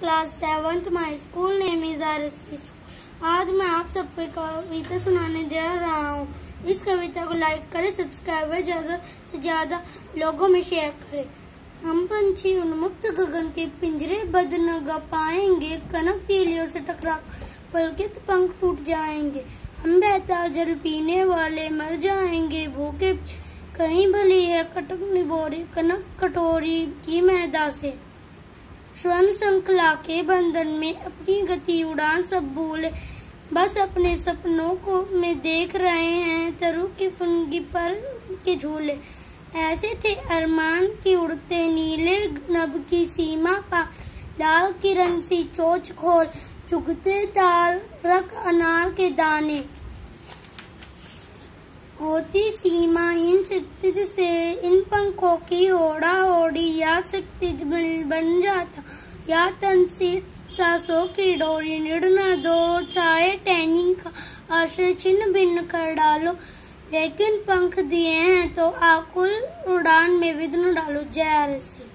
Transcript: Class 7th। My school name is RSC. आज मैं आप सबको कविता सुनाने जा रहा हूँ। इस कविता को लाइक करें, सब्सक्राइब करें, ज्यादा से ज्यादा लोगों में शेयर करें। हम पंछी उन्मुक्त गगन के पिंजरे बद नगा पाएंगे, कनक तीलियों से टकरा पलके पंख टूट जाएंगे। हम बहता जल पीने वाले मर जाएंगे, भूखे कहीं भली है कटक निबोरी कनक कटोरी की मैदा से। श्रम श्रृंखला के बंधन में अपनी गति उड़ान सब भूले, बस अपने सपनों को में देख रहे हैं तरु की फुनगी पर के झूले। ऐसे थे अरमान की उड़ते नीले नभ की सीमा पा, लाल किरण सी चोच खोल चुगते ताल रख अनार के दाने। होती सीमाहीन क्षितिज से इन पंखों की होड़ा होड़ी, या क्षितिज बन जाता या तन से सासों की डोरी। निर्णय दो चाहे टैनिंग का आश्रय छिन्न भिन्न कर डालो, लेकिन पंख दिए हैं तो आकुल उड़ान में विघ्न डालो। जय आरएससी।